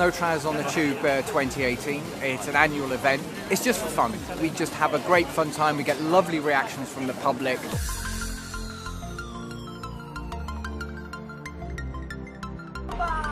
No Trousers on the Tube 2018. It's an annual event. It's just for fun. We just have a great fun time. We get lovely reactions from the public. Bye.